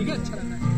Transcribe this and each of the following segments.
ठीक है, अच्छा रहना है।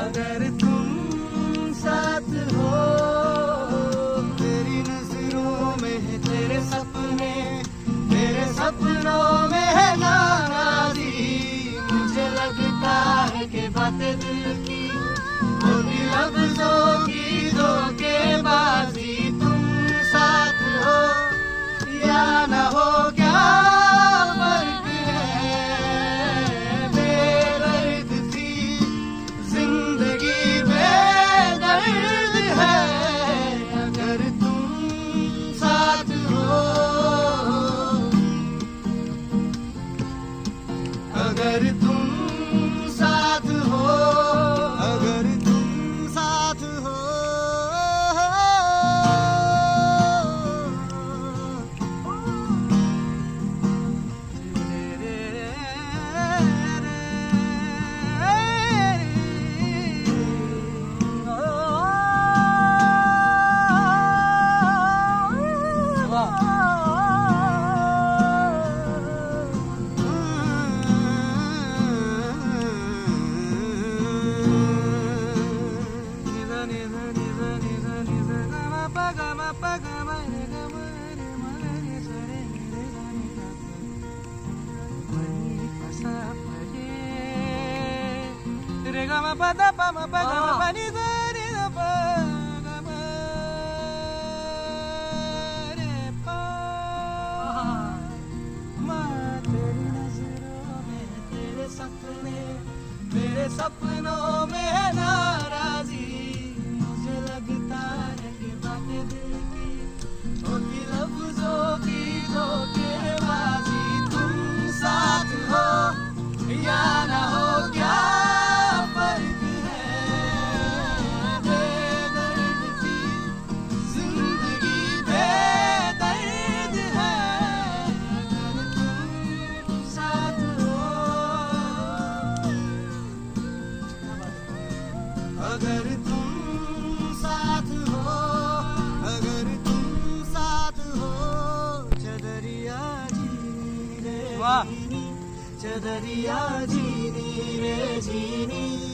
अगर तुम साथ हो तेरी नजरों में है तेरे सपने, तेरे सपनों में है नाराजी। मुझे लगता है कि बातें दिल की होती लफ्जों की धोखेबाजी। तुम साथ हो या ना हो क्या सपनों में नाराजी। मुझे लगता है कि बातें दिल की होती लफ्जों की धोखेबाजी। तुम साथ हो या ना हो क्या फर्क है, बेदर्द सी जिंदगी बेदर्द है। तुम साथ हो अगर तुम साथ हो, अगर तुम साथ हो चदरिया जी रे, वाह चदरिया जीनी रे जीनी।